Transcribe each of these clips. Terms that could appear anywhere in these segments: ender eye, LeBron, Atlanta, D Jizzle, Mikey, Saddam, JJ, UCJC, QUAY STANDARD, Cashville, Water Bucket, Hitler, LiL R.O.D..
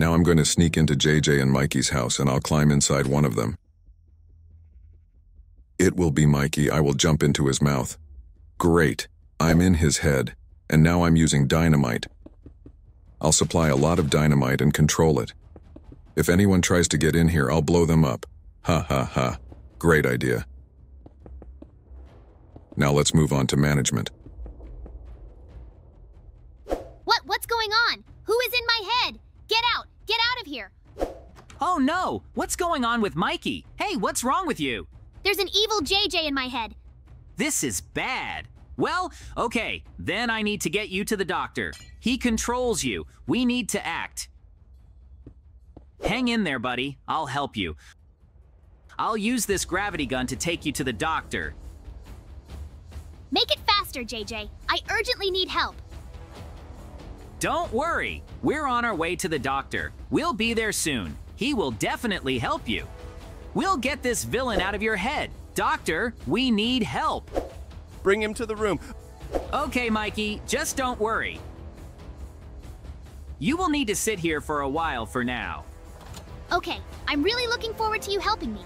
Now I'm going to sneak into JJ and Mikey's house and I'll climb inside one of them. It will be Mikey. I will jump into his mouth. Great. I'm in his head, and now I'm using dynamite. I'll supply a lot of dynamite and control it. If anyone tries to get in here, I'll blow them up. Ha ha ha. Great idea. Now let's move on to management. What's going on? Who is in my head? Get out of here. Oh no, what's going on with Mikey? Hey, what's wrong with you? There's an evil JJ in my head. This is bad. Well, okay, then I need to get you to the doctor. He controls you. We need to act. Hang in there, buddy. I'll help you. I'll use this gravity gun to take you to the doctor. Make it faster, JJ. I urgently need help. Don't worry. We're on our way to the doctor. We'll be there soon. He will definitely help you. We'll get this villain out of your head. Doctor, we need help. Bring him to the room. Okay, Mikey, just don't worry. You will need to sit here for a while for now. Okay, I'm really looking forward to you helping me.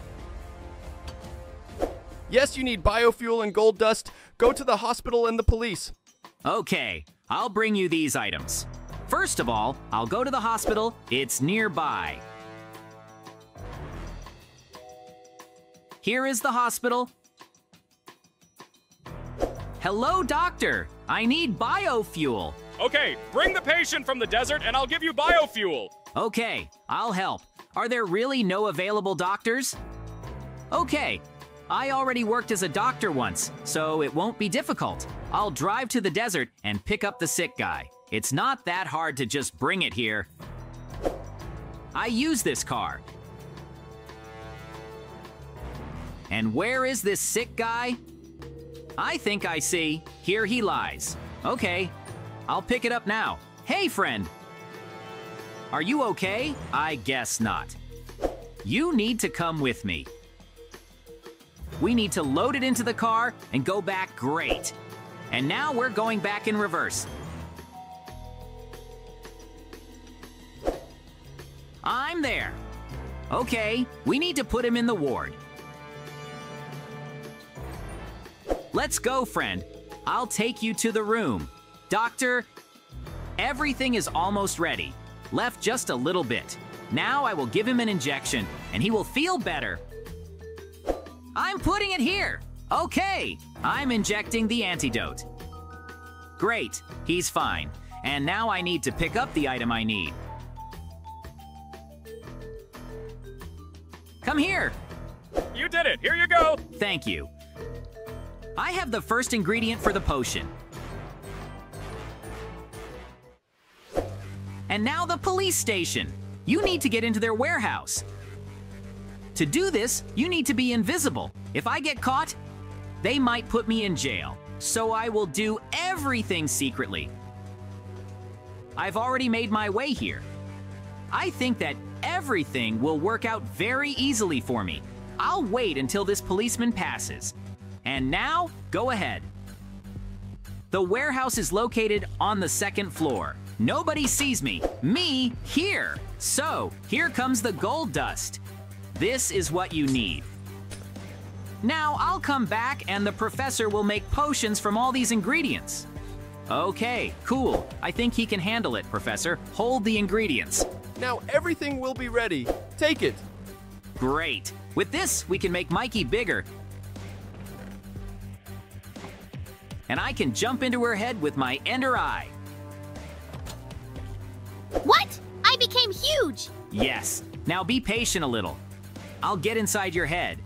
Yes, you need biofuel and gold dust. Go to the hospital and the police. Okay, I'll bring you these items. First of all, I'll go to the hospital. It's nearby. Here is the hospital. Hello, doctor. I need biofuel. Okay, bring the patient from the desert and I'll give you biofuel. Okay, I'll help. Are there really no available doctors? Okay, I already worked as a doctor once, so it won't be difficult. I'll drive to the desert and pick up the sick guy. It's not that hard to just bring it here. I use this car. And where is this sick guy? I think I see. Here he lies. Okay, I'll pick it up now. Hey, friend. Are you okay? I guess not. You need to come with me. We need to load it into the car and go back. Great. And now we're going back in reverse. I'm there. Okay, we need to put him in the ward. Let's go, friend. I'll take you to the room. Doctor, everything is almost ready. Left just a little bit. Now I will give him an injection and he will feel better. I'm putting it here. Okay, I'm injecting the antidote. Great, he's fine. And now I need to pick up the item I need. Come here. You did it. Here you go. Thank you. I have the first ingredient for the potion. And now the police station. You need to get into their warehouse. To do this, you need to be invisible. If I get caught, they might put me in jail. So I will do everything secretly. I've already made my way here. I think that everything will work out very easily for me. I'll wait until this policeman passes. And now, go ahead. The warehouse is located on the second floor. Nobody sees me. Me here. So here comes the gold dust. This is what you need. Now I'll come back and the professor will make potions from all these ingredients. Okay, cool. I think he can handle it, Professor. Hold the ingredients. Now everything will be ready. Take it. Great. With this, we can make Mikey bigger. And I can jump into her head with my ender eye. What? I became huge! Yes. Now be patient a little. I'll get inside your head.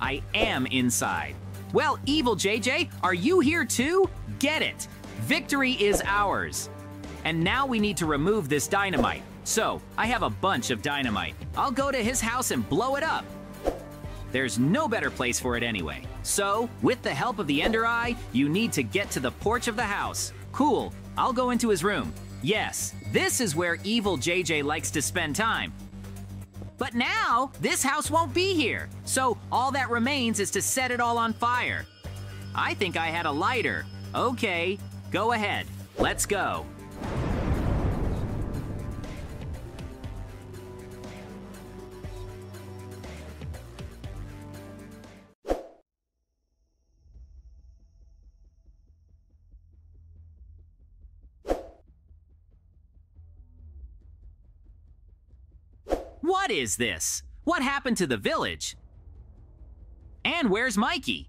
I am inside. Well, evil JJ, are you here too? Get it. Victory is ours. And now we need to remove this dynamite. So, I have a bunch of dynamite. I'll go to his house and blow it up. There's no better place for it anyway. So, with the help of the ender eye, you need to get to the porch of the house. Cool. I'll go into his room. Yes, this is where evil JJ likes to spend time. But now, this house won't be here. So all that remains is to set it all on fire. I think I had a lighter. Okay, go ahead. Let's go. What is this? What happened to the village? And where's Mikey?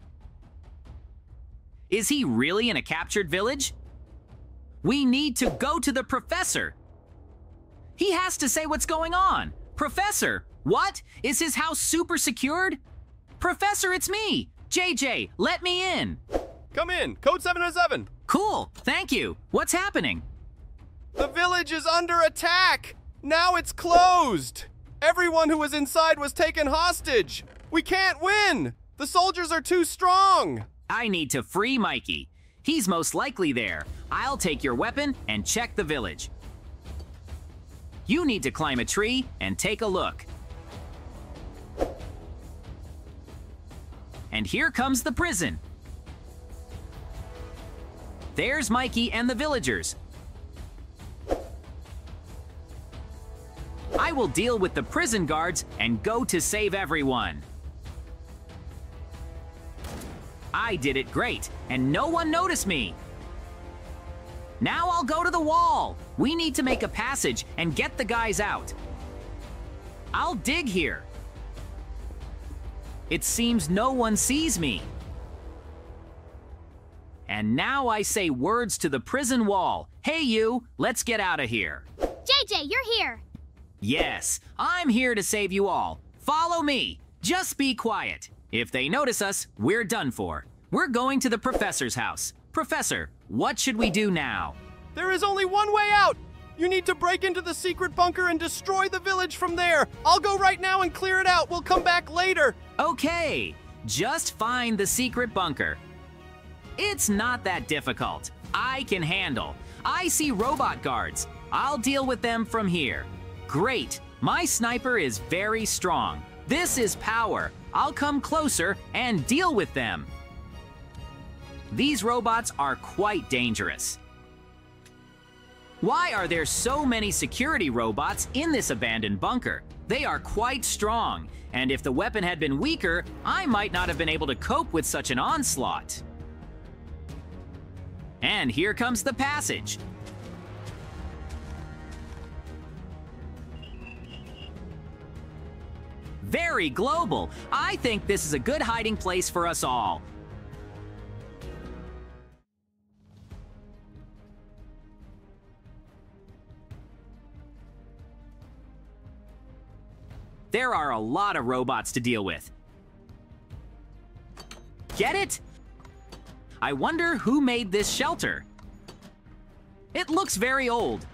Is he really in a captured village? We need to go to the professor. He has to say what's going on. Professor, what? Is his house super secured? Professor, it's me, JJ, let me in. Come in, code 707. Cool, thank you. What's happening? The village is under attack. Now it's closed. Everyone who was inside was taken hostage. We can't win. The soldiers are too strong. I need to free Mikey. He's most likely there. I'll take your weapon and check the village. You need to climb a tree and take a look. And here comes the prison. There's Mikey and the villagers. I will deal with the prison guards and go to save everyone. I did it great, and no one noticed me. Now I'll go to the wall. We need to make a passage and get the guys out. I'll dig here. It seems no one sees me. And now I say words to the prison wall. Hey you, let's get out of here. JJ, you're here. Yes, I'm here to save you all. Follow me. Just be quiet. If they notice us, we're done for. We're going to the professor's house. Professor, what should we do now? There is only one way out. You need to break into the secret bunker and destroy the village from there. I'll go right now and clear it out. We'll come back later. Okay, just find the secret bunker. It's not that difficult. I can handle. I see robot guards. I'll deal with them from here. Great, my sniper is very strong. This is power. I'll come closer and deal with them. These robots are quite dangerous. Why are there so many security robots in this abandoned bunker? They are quite strong, and if the weapon had been weaker, I might not have been able to cope with such an onslaught. And here comes the passage. Very global. I think this is a good hiding place for us all. There are a lot of robots to deal with. Get it? I wonder who made this shelter. It looks very old.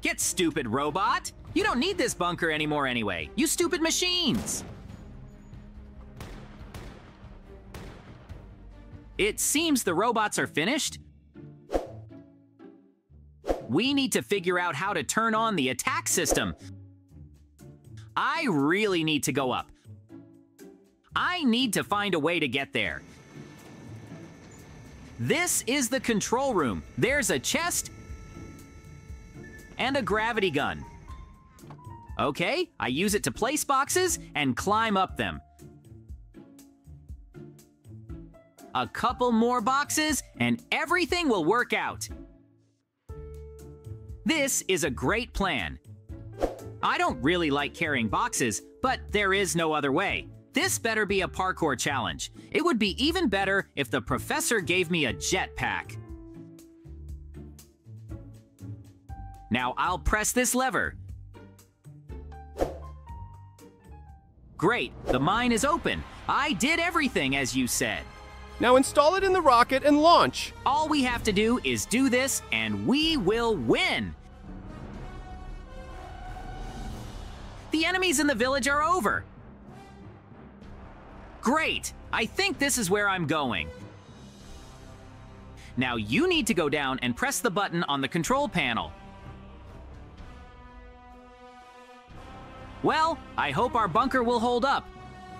Get stupid, robot. You don't need this bunker anymore anyway. You stupid machines. It seems the robots are finished. We need to figure out how to turn on the attack system. I really need to go up. I need to find a way to get there. This is the control room. There's a chest and a gravity gun. Okay, I use it to place boxes and climb up them. A couple more boxes and everything will work out. This is a great plan. I don't really like carrying boxes, but there is no other way. This better be a parkour challenge. It would be even better if the professor gave me a jetpack. Now I'll press this lever. Great, the mine is open. I did everything as you said. Now install it in the rocket and launch. All we have to do is do this and we will win. The enemies in the village are over. Great, I think this is where I'm going. Now you need to go down and press the button on the control panel. Well, I hope our bunker will hold up.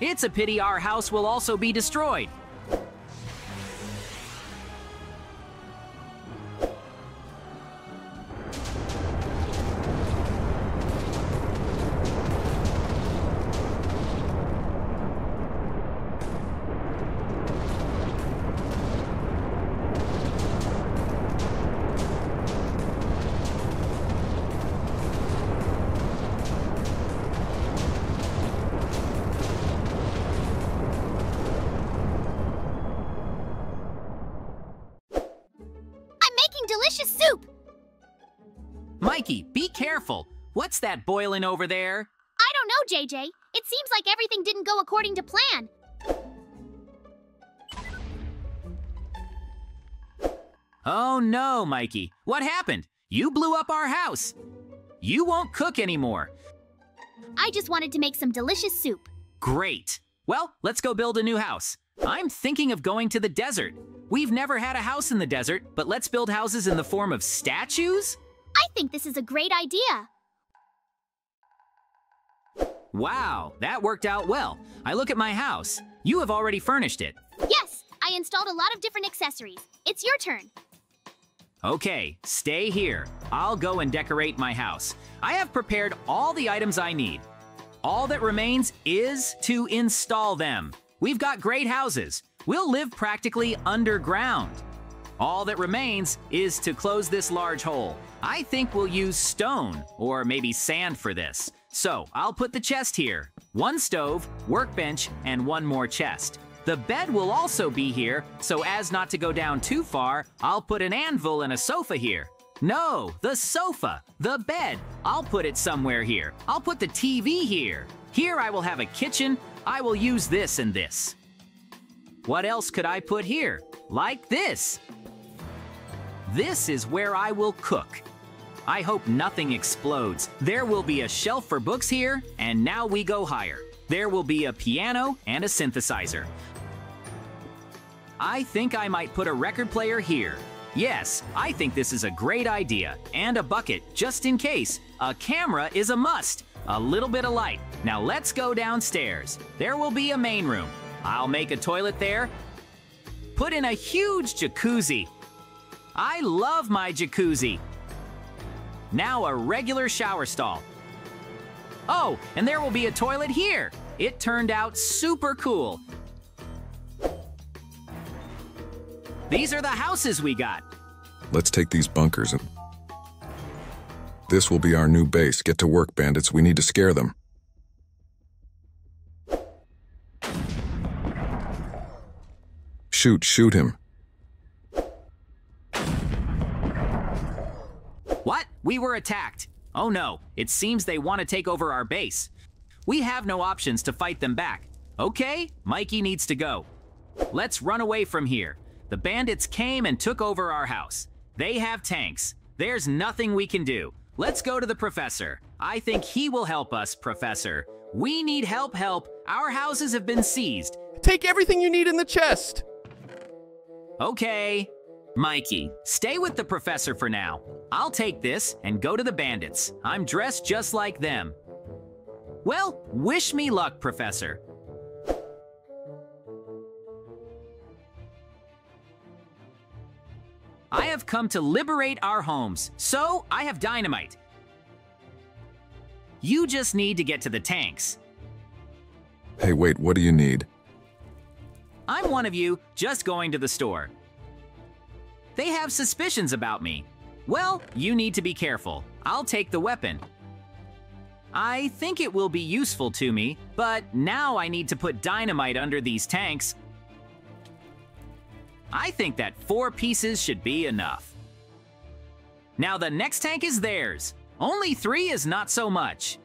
It's a pity our house will also be destroyed. delicious soup! Mikey, be careful! What's that boiling over there? I don't know, JJ. It seems like everything didn't go according to plan. Oh no, Mikey. What happened? You blew up our house. You won't cook anymore. I just wanted to make some delicious soup. Great. Well, let's go build a new house. I'm thinking of going to the desert. We've never had a house in the desert, but let's build houses in the form of statues? I think this is a great idea. Wow, that worked out well. I look at my house. You have already furnished it. Yes, I installed a lot of different accessories. It's your turn. Okay, stay here. I'll go and decorate my house. I have prepared all the items I need. All that remains is to install them. We've got great houses. We'll live practically underground. All that remains is to close this large hole. I think we'll use stone or maybe sand for this. So I'll put the chest here. One stove, workbench, and one more chest. The bed will also be here, so as not to go down too far, I'll put an anvil and a sofa here. No, the sofa, the bed. I'll put it somewhere here. I'll put the TV here. Here I will have a kitchen. I will use this and this. What else could I put here? Like this. This is where I will cook. I hope nothing explodes. There will be a shelf for books here, and now we go higher. There will be a piano and a synthesizer. I think I might put a record player here. Yes, I think this is a great idea. And a bucket, just in case. A camera is a must. A little bit of light. Now let's go downstairs. There will be a main room. I'll make a toilet there. Put in a huge jacuzzi. I love my jacuzzi. Now a regular shower stall. Oh, and there will be a toilet here. It turned out super cool. These are the houses we got. Let's take these bunkers and... This will be our new base. Get to work, bandits. We need to scare them. Shoot, shoot him. What? We were attacked. Oh no, it seems they want to take over our base. We have no options to fight them back. Okay, Mikey needs to go. Let's run away from here. The bandits came and took over our house. They have tanks. There's nothing we can do. Let's go to the professor. I think he will help us, Professor. We need help, help. Our houses have been seized. Take everything you need in the chest. Okay. Mikey, stay with the professor for now. I'll take this and go to the bandits. I'm dressed just like them. Well, wish me luck, Professor. I have come to liberate our homes, so I have dynamite. You just need to get to the tanks. Hey, wait, what do you need? I'm one of you, just going to the store. They have suspicions about me. Well, you need to be careful. I'll take the weapon. I think it will be useful to me, but now I need to put dynamite under these tanks. I think that 4 pieces should be enough. Now the next tank is theirs. Only 3 is not so much.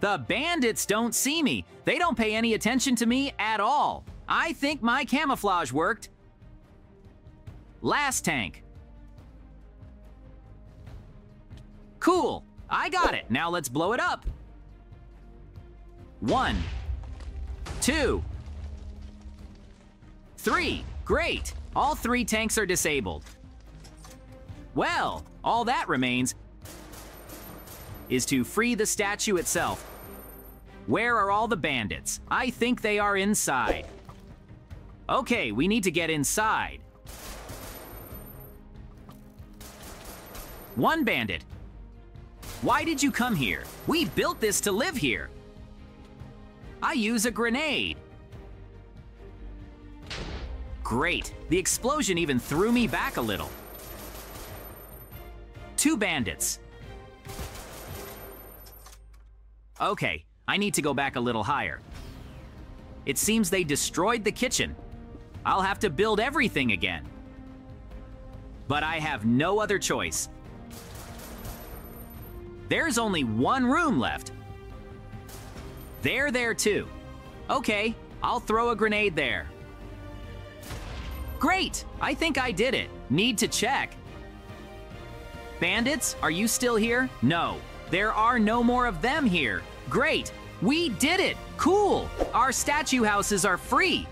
The bandits don't see me. They don't pay any attention to me at all. I think my camouflage worked. Last tank. Cool, I got it. Now let's blow it up. 1, 2, 3. Great, all 3 tanks are disabled. Well, all that remains is to free the statue itself. Where are all the bandits? I think they are inside. Okay, we need to get inside. One bandit. Why did you come here? We built this to live here. I use a grenade. Great. The explosion even threw me back a little. 2 bandits. Okay, I need to go back a little higher. It seems they destroyed the kitchen. I'll have to build everything again. but I have no other choice. There's only one room left. They're there too. Okay, I'll throw a grenade there. Great, I think I did it. Need to check. Bandits, are you still here? No, there are no more of them here. Great, we did it. Cool, our statue houses are free.